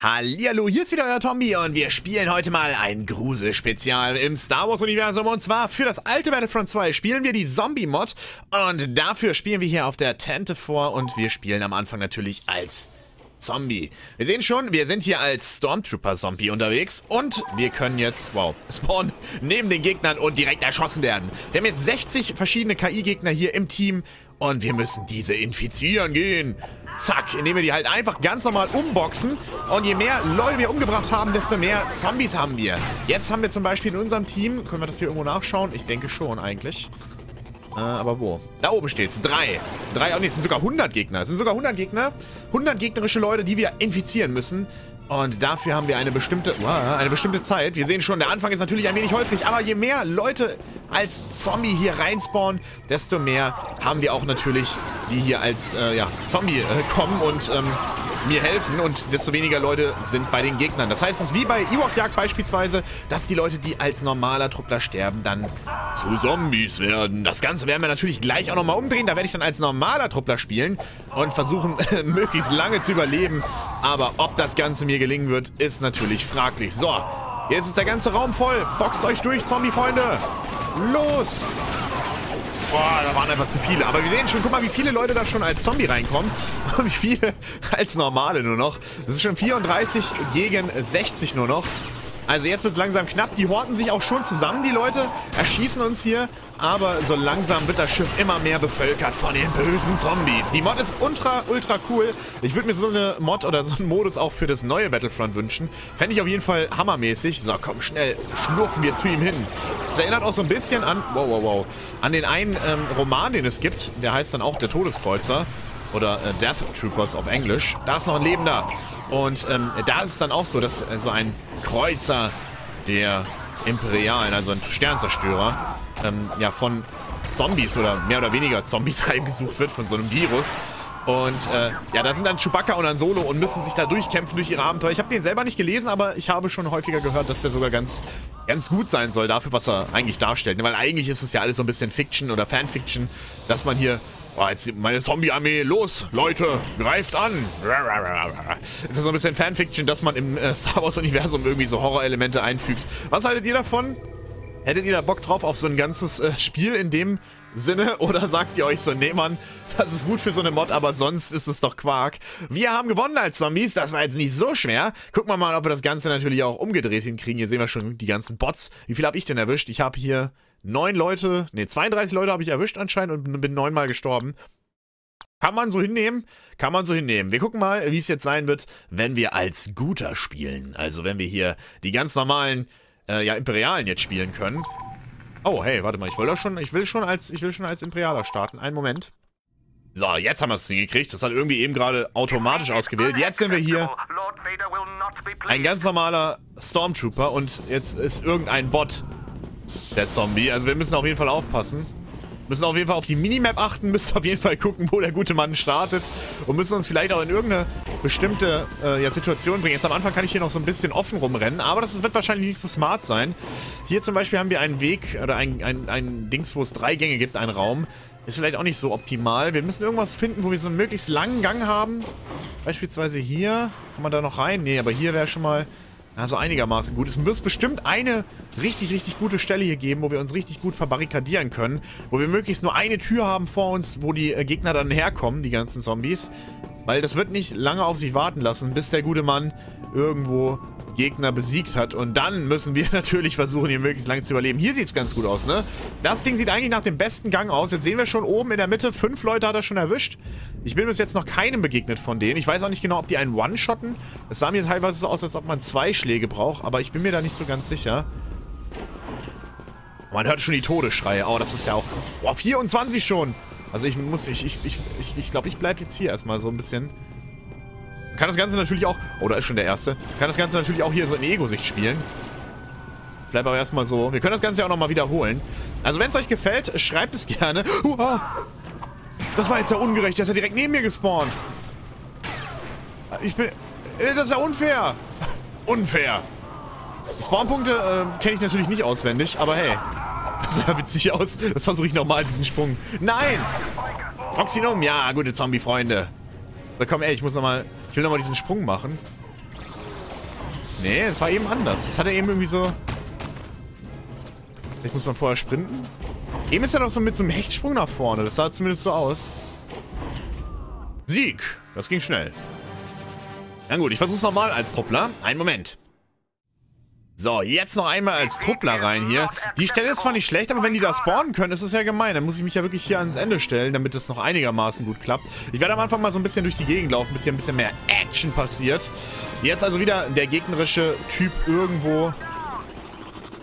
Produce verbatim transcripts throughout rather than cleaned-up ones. Hallihallo, hier ist wieder euer Tombi und wir spielen heute mal ein Grusel-Spezial im Star Wars-Universum. Und zwar für das alte Battlefront zwei spielen wir die Zombie-Mod und dafür spielen wir hier auf der Tantive vier und wir spielen am Anfang natürlich als Zombie. Wir sehen schon, wir sind hier als Stormtrooper-Zombie unterwegs und wir können jetzt, wow, spawnen neben den Gegnern und direkt erschossen werden. Wir haben jetzt sechzig verschiedene K I-Gegner hier im Team und wir müssen diese infizieren gehen. Zack, indem wir die halt einfach ganz normal umboxen. Und je mehr Leute wir umgebracht haben, desto mehr Zombies haben wir. Jetzt haben wir zum Beispiel in unserem Team, können wir das hier irgendwo nachschauen? Ich denke schon eigentlich. Äh, aber wo? Da oben steht's. Drei. Drei, oh ne, es sind sogar hundert Gegner. Es sind sogar hundert Gegner. hundert gegnerische Leute, die wir infizieren müssen. Und dafür haben wir eine bestimmte, wow, eine bestimmte Zeit. Wir sehen schon, der Anfang ist natürlich ein wenig holprig, aber je mehr Leute als Zombie hier reinspawnen, desto mehr haben wir auch natürlich, die hier als äh, ja, Zombie äh, kommen und ähm, mir helfen. Und desto weniger Leute sind bei den Gegnern. Das heißt, es ist wie bei Ewok-Jagd beispielsweise, dass die Leute, die als normaler Truppler sterben, dann zu Zombies werden. Das Ganze werden wir natürlich gleich auch nochmal umdrehen. Da werde ich dann als normaler Truppler spielen und versuchen, möglichst lange zu überleben. Aber ob das Ganze mir gelingen wird, ist natürlich fraglich. So, jetzt ist der ganze Raum voll. Boxt euch durch, Zombie-Freunde. Los! Boah, da waren einfach zu viele. Aber wir sehen schon, guck mal, wie viele Leute da schon als Zombie reinkommen. Und wie viele als normale nur noch. Das ist schon vierunddreißig gegen sechzig nur noch. Also jetzt wird es langsam knapp. Die horten sich auch schon zusammen, die Leute. Erschießen uns hier. Aber so langsam wird das Schiff immer mehr bevölkert von den bösen Zombies. Die Mod ist ultra, ultra cool. Ich würde mir so eine Mod oder so einen Modus auch für das neue Battlefront wünschen. Fände ich auf jeden Fall hammermäßig. So, komm, schnell schlurfen wir zu ihm hin. Das erinnert auch so ein bisschen an, wow, wow, wow, an den einen ähm, Roman, den es gibt. Der heißt dann auch Der Todeskreuzer. Oder äh, Death Troopers auf Englisch. Da ist noch ein Lebender. Und ähm, da ist es dann auch so, dass äh, so ein Kreuzer der Imperialen, also ein Sternzerstörer, ähm, ja, von Zombies oder mehr oder weniger Zombies heimgesucht wird, von so einem Virus. Und äh, ja, da sind dann Chewbacca und Han Solo und müssen sich da durchkämpfen durch ihre Abenteuer. Ich habe den selber nicht gelesen, aber ich habe schon häufiger gehört, dass der sogar ganz, ganz gut sein soll dafür, was er eigentlich darstellt. Weil eigentlich ist es ja alles so ein bisschen Fiction oder Fanfiction, dass man hier... Oh, jetzt meine Zombie-Armee, los, Leute, greift an. Es ist so ein bisschen Fanfiction, dass man im äh, Star Wars-Universum irgendwie so Horror-Elemente einfügt. Was haltet ihr davon? Hättet ihr da Bock drauf auf so ein ganzes äh, Spiel in dem Sinne? Oder sagt ihr euch so, nee Mann, das ist gut für so eine Mod, aber sonst ist es doch Quark. Wir haben gewonnen als Zombies, das war jetzt nicht so schwer. Gucken wir mal, ob wir das Ganze natürlich auch umgedreht hinkriegen. Hier sehen wir schon die ganzen Bots. Wie viel habe ich denn erwischt? Ich habe hier... Neun Leute, ne, zweiunddreißig Leute habe ich erwischt anscheinend und bin neunmal gestorben. Kann man so hinnehmen? Kann man so hinnehmen. Wir gucken mal, wie es jetzt sein wird, wenn wir als Guter spielen. Also wenn wir hier die ganz normalen, äh, ja, Imperialen jetzt spielen können. Oh, hey, warte mal, ich wollte doch schon, ich will schon als, ich will schon als Imperialer starten. Einen Moment. So, jetzt haben wir es hingekriegt. Das hat irgendwie eben gerade automatisch ausgewählt. Jetzt sind wir hier ein ganz normaler Stormtrooper und jetzt ist irgendein Bot... der Zombie. Also wir müssen auf jeden Fall aufpassen. Müssen auf jeden Fall auf die Minimap achten. Müssen auf jeden Fall gucken, wo der gute Mann startet. Und müssen uns vielleicht auch in irgendeine bestimmte äh, ja, Situation bringen. Jetzt am Anfang kann ich hier noch so ein bisschen offen rumrennen. Aber das wird wahrscheinlich nicht so smart sein. Hier zum Beispiel haben wir einen Weg oder ein, ein, ein Dings, wo es drei Gänge gibt, einen Raum. Ist vielleicht auch nicht so optimal. Wir müssen irgendwas finden, wo wir so einen möglichst langen Gang haben. Beispielsweise hier. Kann man da noch rein? Nee, aber hier wäre schon mal... Also einigermaßen gut. Es muss bestimmt eine richtig, richtig gute Stelle hier geben, wo wir uns richtig gut verbarrikadieren können. Wo wir möglichst nur eine Tür haben vor uns, wo die Gegner dann herkommen, die ganzen Zombies. Weil das wird nicht lange auf sich warten lassen, bis der gute Mann irgendwo Gegner besiegt hat. Und dann müssen wir natürlich versuchen, hier möglichst lange zu überleben. Hier sieht es ganz gut aus, ne? Das Ding sieht eigentlich nach dem besten Gang aus. Jetzt sehen wir schon oben in der Mitte, fünf Leute hat er schon erwischt. Ich bin bis jetzt noch keinem begegnet von denen. Ich weiß auch nicht genau, ob die einen One-Shotten. Es sah mir teilweise so aus, als ob man zwei Schläge braucht. Aber ich bin mir da nicht so ganz sicher. Man hört schon die Todesschreie. Oh, das ist ja auch... Boah, vierundzwanzig schon! Also ich muss... Ich, ich, ich, ich, ich glaube, ich bleibe jetzt hier erstmal so ein bisschen... Kann das Ganze natürlich auch... Oh, da ist schon der Erste. Kann das Ganze natürlich auch hier so in Ego-Sicht spielen. Bleib aber erstmal so. Wir können das Ganze ja auch nochmal wiederholen. Also, wenn es euch gefällt, schreibt es gerne. Uah! Das war jetzt ja ungerecht. Der ist ja direkt neben mir gespawnt. Ich bin... Das ist ja unfair. Unfair. Spawnpunkte äh, kenne ich natürlich nicht auswendig, aber hey. Das sah witzig aus. Das versuche ich nochmal, diesen Sprung. Nein! Oxinum. Ja, gute Zombie-Freunde. Da komm, ey, ich muss nochmal... Ich will nochmal diesen Sprung machen. Nee, es war eben anders. Das hat er eben irgendwie so... Vielleicht muss man vorher sprinten. Eben ist er doch so mit so einem Hechtsprung nach vorne. Das sah zumindest so aus. Sieg! Das ging schnell. Na gut, ich versuch's nochmal als Truppler. Einen Moment. So, jetzt noch einmal als Truppler rein hier. Die Stelle ist zwar nicht schlecht, aber wenn die da spawnen können, ist das ja gemein. Dann muss ich mich ja wirklich hier ans Ende stellen, damit das noch einigermaßen gut klappt. Ich werde am Anfang mal so ein bisschen durch die Gegend laufen, bis hier ein bisschen mehr Action passiert. Jetzt also wieder der gegnerische Typ irgendwo.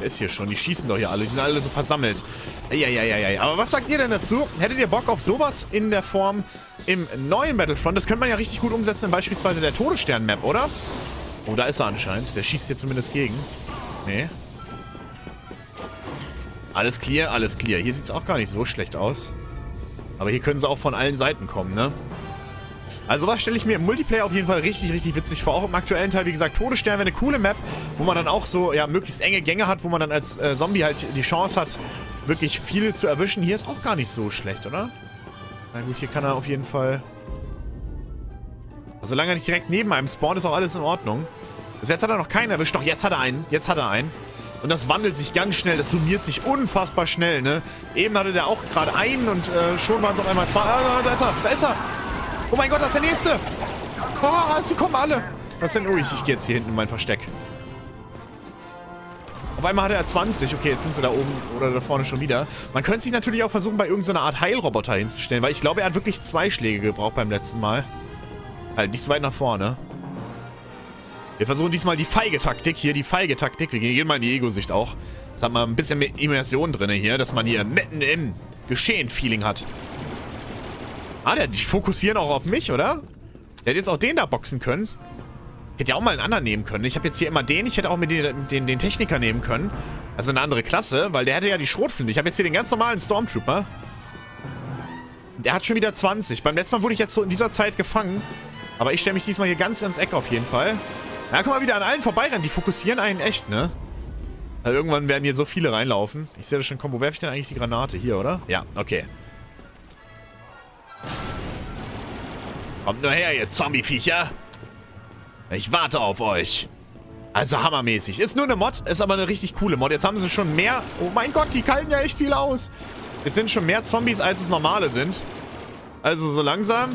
Der ist hier schon. Die schießen doch hier alle. Die sind alle so versammelt. Eieieiei. Aber was sagt ihr denn dazu? Hättet ihr Bock auf sowas in der Form im neuen Battlefront? Das könnte man ja richtig gut umsetzen, beispielsweise der Todesstern-Map, oder? Oh, da ist er anscheinend. Der schießt hier zumindest gegen. Nee. Alles clear, alles clear. Hier sieht es auch gar nicht so schlecht aus. Aber hier können sie auch von allen Seiten kommen, ne? Also was stelle ich mir im Multiplayer auf jeden Fall richtig, richtig witzig vor. Auch im aktuellen Teil, wie gesagt, Todesstern wäre eine coole Map, wo man dann auch so, ja, möglichst enge Gänge hat, wo man dann als äh, Zombie halt die Chance hat, wirklich viele zu erwischen. Hier ist auch gar nicht so schlecht, oder? Na gut, hier kann er auf jeden Fall... Solange er nicht direkt neben einem spawnt, ist auch alles in Ordnung. Also jetzt hat er noch keinen erwischt. Doch, jetzt hat er einen. Jetzt hat er einen. Und das wandelt sich ganz schnell. Das summiert sich unfassbar schnell, ne? Eben hatte der auch gerade einen und äh, schon waren es auf einmal zwei. Ah, da ist er. Da ist er. Oh mein Gott, das ist der nächste. Ah, sie kommen alle. Was denn ruhig? Ich gehe jetzt hier hinten in mein Versteck. Auf einmal hatte er zwanzig. Okay, jetzt sind sie da oben oder da vorne schon wieder. Man könnte sich natürlich auch versuchen, bei irgendeiner Art Heilroboter hinzustellen, weil ich glaube, er hat wirklich zwei Schläge gebraucht beim letzten Mal. Halt nicht so weit nach vorne. Wir versuchen diesmal die feige Taktik hier, die feige Taktik. Wir gehen mal in die Ego-Sicht auch. Das hat man ein bisschen mehr Immersion drin hier, dass man hier mitten im Geschehen-Feeling hat. Ah, der, die fokussieren auch auf mich, oder? Der hätte jetzt auch den da boxen können. Ich hätte ja auch mal einen anderen nehmen können. Ich habe jetzt hier immer den, ich hätte auch mit den, den, den Techniker nehmen können. Also eine andere Klasse, weil der hätte ja die Schrotflinte. Ich habe jetzt hier den ganz normalen Stormtrooper. Der hat schon wieder zwanzig. Beim letzten Mal wurde ich jetzt so in dieser Zeit gefangen. Aber ich stelle mich diesmal hier ganz ins Eck auf jeden Fall. Ja, guck mal, wieder an allen vorbeirennen. Die fokussieren einen echt, ne? Also irgendwann werden hier so viele reinlaufen. Ich sehe das schon. Komm, wo werfe ich denn eigentlich die Granate? Hier, oder? Ja, okay. Kommt nur her, ihr Zombie-Viecher. Ich warte auf euch. Also hammermäßig. Ist nur eine Mod, ist aber eine richtig coole Mod. Jetzt haben sie schon mehr... Oh mein Gott, die kalten ja echt viel aus. Jetzt sind schon mehr Zombies, als es normale sind. Also so langsam...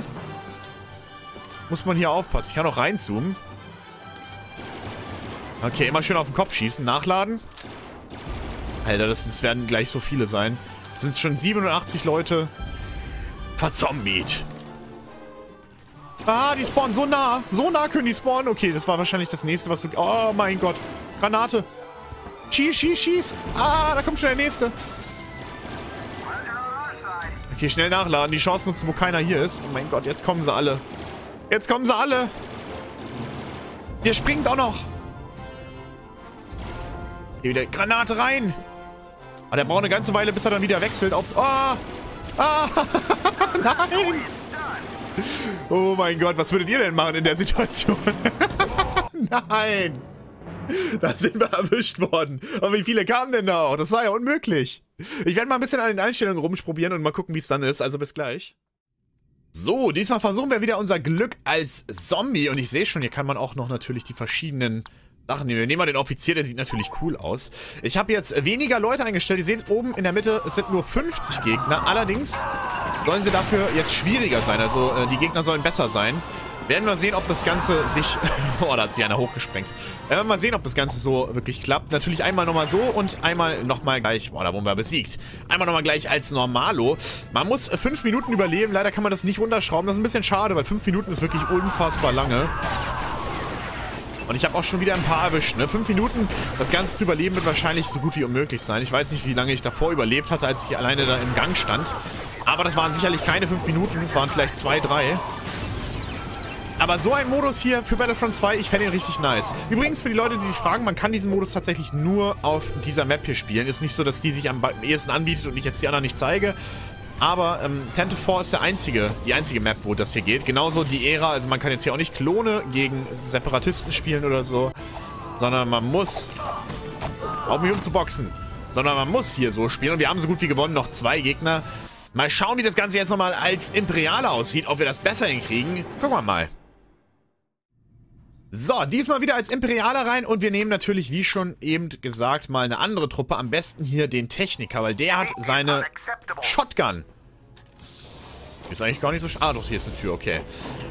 muss man hier aufpassen. Ich kann auch reinzoomen. Okay, immer schön auf den Kopf schießen. Nachladen. Alter, das, das werden gleich so viele sein. Es sind schon siebenundachtzig Leute verzombiet. Ah, die spawnen so nah. So nah können die spawnen. Okay, das war wahrscheinlich das nächste, was du... Oh mein Gott. Granate. Schieß, schieß, schieß. Ah, da kommt schon der nächste. Okay, schnell nachladen. Die Chance nutzen, wo keiner hier ist. Oh mein Gott, jetzt kommen sie alle. Jetzt kommen sie alle. Der springt auch noch. Hier wieder Granate rein. Aber der braucht eine ganze Weile, bis er dann wieder wechselt auf... Ah! Ah! Nein! Oh mein Gott, was würdet ihr denn machen in der Situation? Nein! Da sind wir erwischt worden. Aber wie viele kamen denn da auch? Das war ja unmöglich. Ich werde mal ein bisschen an den Einstellungen rumprobieren und mal gucken, wie es dann ist. Also bis gleich. So, diesmal versuchen wir wieder unser Glück als Zombie. Und ich sehe schon, hier kann man auch noch natürlich die verschiedenen Sachen nehmen. Wir nehmen mal den Offizier, der sieht natürlich cool aus. Ich habe jetzt weniger Leute eingestellt. Ihr seht oben in der Mitte, es sind nur fünfzig Gegner. Allerdings sollen sie dafür jetzt schwieriger sein. Also äh, die Gegner sollen besser sein. Werden wir sehen, ob das Ganze sich... Oh, da hat sich einer hochgesprengt. Werden wir mal sehen, ob das Ganze so wirklich klappt. Natürlich einmal nochmal so und einmal nochmal gleich... Boah, da wurden wir besiegt. Einmal nochmal gleich als Normalo. Man muss fünf Minuten überleben. Leider kann man das nicht runterschrauben. Das ist ein bisschen schade, weil fünf Minuten ist wirklich unfassbar lange. Und ich habe auch schon wieder ein paar erwischt, ne? Fünf Minuten, das Ganze zu überleben, wird wahrscheinlich so gut wie unmöglich sein. Ich weiß nicht, wie lange ich davor überlebt hatte, als ich alleine da im Gang stand. Aber das waren sicherlich keine fünf Minuten. Es waren vielleicht zwei, drei. Aber so ein Modus hier für Battlefront zwei, ich fände ihn richtig nice. Übrigens, für die Leute, die sich fragen, man kann diesen Modus tatsächlich nur auf dieser Map hier spielen. Ist nicht so, dass die sich am ehesten anbietet und ich jetzt die anderen nicht zeige. Aber ähm, Tantive vier ist der einzige, die einzige Map, wo das hier geht. Genauso die Ära, also man kann jetzt hier auch nicht Klone gegen Separatisten spielen oder so. Sondern man muss, auch nicht um zu boxen, sondern man muss hier so spielen. Und wir haben so gut wie gewonnen, noch zwei Gegner. Mal schauen, wie das Ganze jetzt nochmal als Imperiale aussieht, ob wir das besser hinkriegen. Gucken wir mal. So, diesmal wieder als Imperialer rein und wir nehmen natürlich, wie schon eben gesagt, mal eine andere Truppe. Am besten hier den Techniker, weil der hat seine Shotgun. Ist eigentlich gar nicht so... Ah, doch, hier ist eine Tür, okay.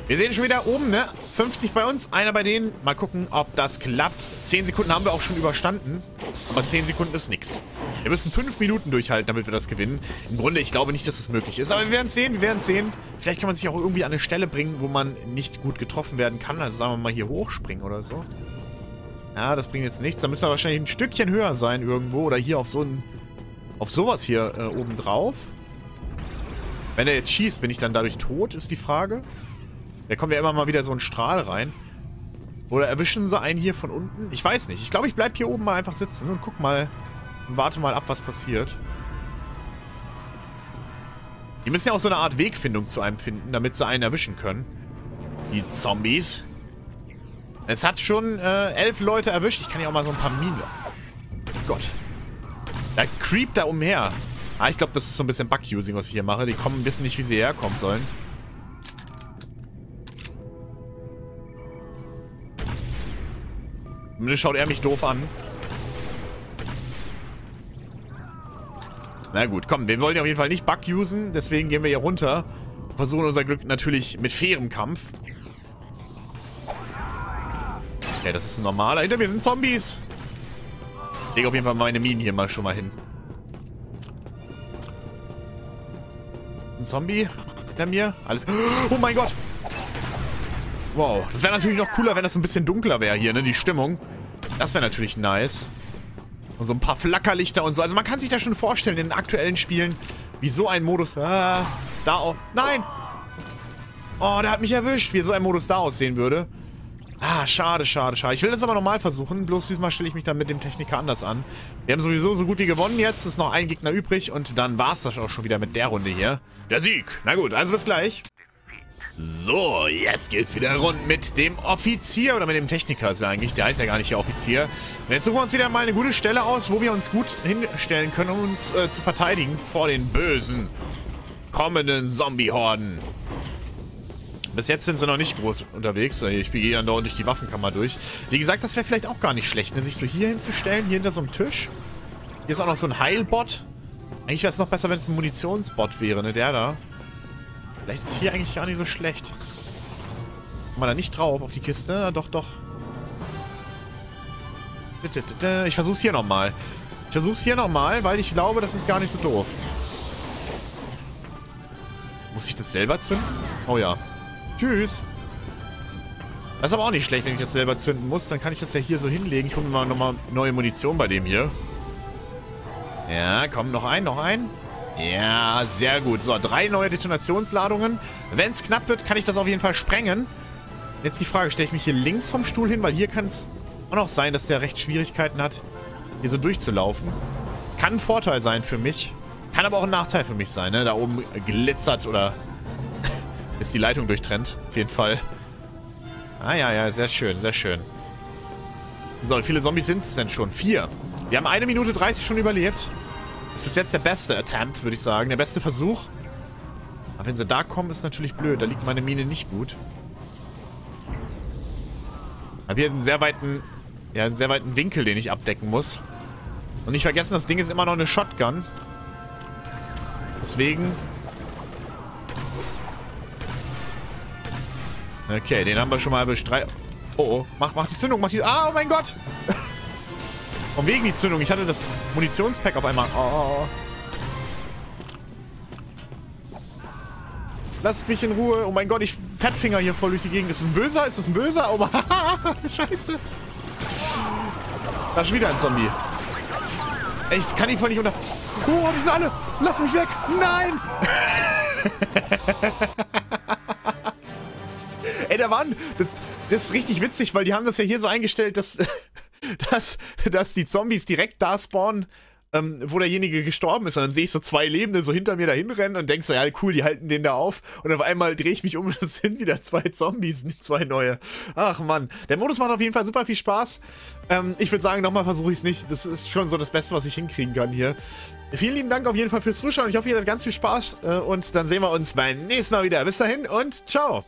Wir sehen schon wieder oben, ne? fünfzig bei uns, einer bei denen. Mal gucken, ob das klappt. zehn Sekunden haben wir auch schon überstanden. Aber zehn Sekunden ist nix. Wir müssen fünf Minuten durchhalten, damit wir das gewinnen. Im Grunde, ich glaube nicht, dass das möglich ist. Aber wir werden es sehen, wir werden es sehen. Vielleicht kann man sich auch irgendwie an eine Stelle bringen, wo man nicht gut getroffen werden kann. Also sagen wir mal hier hochspringen oder so. Ja, das bringt jetzt nichts. Da müssen wir wahrscheinlich ein Stückchen höher sein irgendwo. Oder hier auf so ein... Auf sowas hier äh, oben drauf. Wenn er jetzt schießt, bin ich dann dadurch tot, ist die Frage. Da kommt ja immer mal wieder so ein Strahl rein. Oder erwischen sie einen hier von unten? Ich weiß nicht. Ich glaube, ich bleibe hier oben mal einfach sitzen und guck mal und warte mal ab, was passiert. Die müssen ja auch so eine Art Wegfindung zu einem finden, damit sie einen erwischen können. Die Zombies. Es hat schon äh, elf Leute erwischt. Ich kann ja auch mal so ein paar Minen. Oh Gott. Da creept da umher. Ah, ich glaube, das ist so ein bisschen Bug-Using, was ich hier mache. Die kommen, wissen nicht, wie sie herkommen sollen. Zumindest schaut er mich doof an. Na gut, komm, wir wollen ja auf jeden Fall nicht Bug-Usen, deswegen gehen wir hier runter. Und versuchen unser Glück natürlich mit fairem Kampf. Ja, das ist ein normaler. Hinter mir sind Zombies. Ich lege auf jeden Fall meine Minen hier mal schon mal hin. Ein Zombie hinter mir. Alles. Oh mein Gott. Wow. Das wäre natürlich noch cooler, wenn das ein bisschen dunkler wäre hier, ne? Die Stimmung. Das wäre natürlich nice. Und so ein paar Flackerlichter und so. Also man kann sich da schon vorstellen in den aktuellen Spielen, wie so ein Modus... Ah, da auch... Nein! Oh, der hat mich erwischt, wie so ein Modus da aussehen würde. Ah, schade, schade, schade. Ich will das aber nochmal versuchen. Bloß diesmal stelle ich mich dann mit dem Techniker anders an. Wir haben sowieso so gut wie gewonnen jetzt. Ist noch ein Gegner übrig. Und dann war es das auch schon wieder mit der Runde hier. Der Sieg. Na gut, also bis gleich. So, jetzt geht's wieder rund mit dem Offizier. Oder mit dem Techniker ist ja eigentlich. Der heißt ja gar nicht der Offizier. Und jetzt suchen wir uns wieder mal eine gute Stelle aus, wo wir uns gut hinstellen können, um uns äh, zu verteidigen vor den bösen kommenden Zombie-Horden. Bis jetzt sind sie noch nicht groß unterwegs. Ich spiele hier andauernd durch die Waffenkammer durch. Wie gesagt, das wäre vielleicht auch gar nicht schlecht, ne? Sich so hier hinzustellen, hier hinter so einem Tisch. Hier ist auch noch so ein Heilbot. Eigentlich wäre es noch besser, wenn es ein Munitionsbot wäre, ne? Der da. Vielleicht ist hier eigentlich gar nicht so schlecht. Kommt man da nicht drauf auf die Kiste? Doch, doch. Ich versuche es hier nochmal. Ich versuche es hier nochmal, weil ich glaube, das ist gar nicht so doof. Muss ich das selber zünden? Oh ja. Tschüss. Das ist aber auch nicht schlecht, wenn ich das selber zünden muss. Dann kann ich das ja hier so hinlegen. Ich hole mir mal nochmal neue Munition bei dem hier. Ja, komm, noch ein, noch ein. Ja, sehr gut. So, drei neue Detonationsladungen. Wenn es knapp wird, kann ich das auf jeden Fall sprengen. Jetzt die Frage, stelle ich mich hier links vom Stuhl hin? Weil hier kann es auch noch sein, dass der recht Schwierigkeiten hat, hier so durchzulaufen. Kann ein Vorteil sein für mich. Kann aber auch ein Nachteil für mich sein, ne? Da oben glitzert oder... ist die Leitung durchtrennt, auf jeden Fall. Ah ja, ja, sehr schön, sehr schön. So, wie viele Zombies sind es denn schon? Vier. Wir haben eine Minute dreißig schon überlebt. Das ist bis jetzt der beste Attempt, würde ich sagen. Der beste Versuch. Aber wenn sie da kommen, ist natürlich blöd. Da liegt meine Mine nicht gut. Aber hier ist einen sehr weiten, ja, einen sehr weiten Winkel, den ich abdecken muss. Und nicht vergessen, das Ding ist immer noch eine Shotgun. Deswegen... Okay, den haben wir schon mal bestreitet. Oh, oh. Mach, mach die Zündung, mach die... Ah, oh mein Gott! Und wegen die Zündung. Ich hatte das Munitionspack auf einmal. Oh. Lasst mich in Ruhe. Oh mein Gott, ich Fettfinger hier voll durch die Gegend. Ist das ein Böser? Ist das ein Böser? Oh, scheiße. Da ist wieder ein Zombie. Ey, ich kann ihn voll nicht unter... Oh, die sind alle! Lass mich weg! Nein! Ey, da waren... Das, das ist richtig witzig, weil die haben das ja hier so eingestellt, dass, dass, dass die Zombies direkt da spawnen, ähm, wo derjenige gestorben ist. Und dann sehe ich so zwei Lebende so hinter mir dahin rennen und denk so, ja cool, die halten den da auf. Und auf einmal drehe ich mich um und es sind wieder zwei Zombies, zwei neue. Ach Mann, der Modus macht auf jeden Fall super viel Spaß. Ähm, ich würde sagen, nochmal versuche ich es nicht. Das ist schon so das Beste, was ich hinkriegen kann hier. Vielen lieben Dank auf jeden Fall fürs Zuschauen. Ich hoffe, ihr hattet ganz viel Spaß. Und dann sehen wir uns beim nächsten Mal wieder. Bis dahin und ciao.